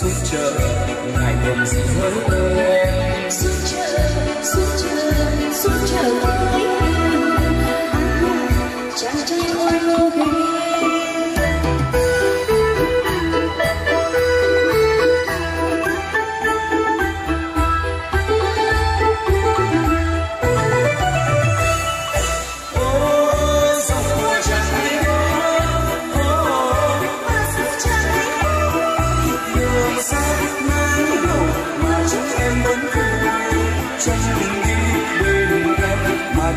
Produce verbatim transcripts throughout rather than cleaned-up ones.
suốt trời ngày hôm gì em suốt trời suốt trời suốt trời với em chàng trai ngôi lô ghê.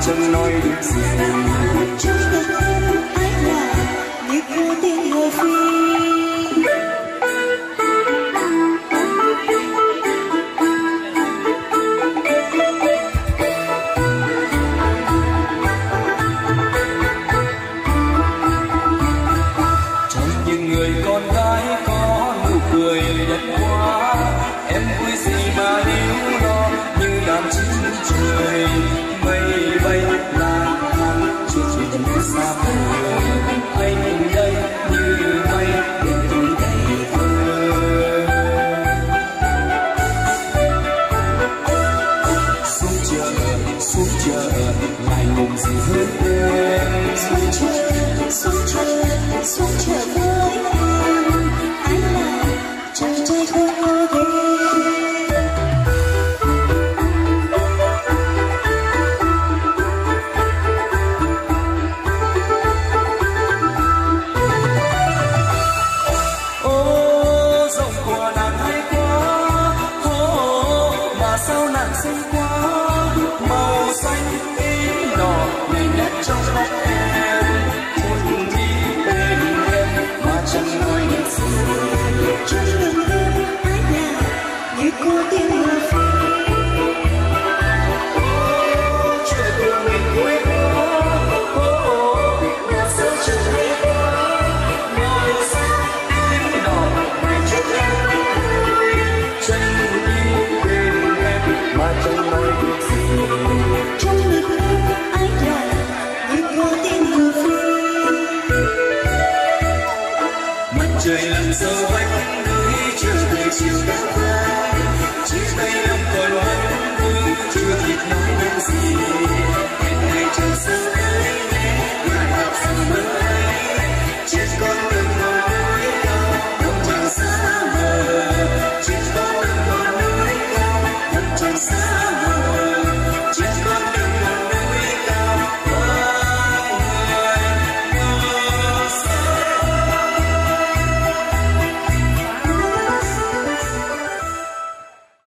Chẳng nói được gì trong tình yêu ái là nhịp vô tình hồi phi trong những người con gái có nụ cười đẹp quá em vui gì mà yêu lo như đàn chim trời mây bay là hàng chuyện chuyện xa vời anh đây như mây để tôi đầy vơi suốt trời suốt trời ngày mùng gì hơn em suốt trời suốt trời suốt trời với em anh là chàng trai không ngờ đến. So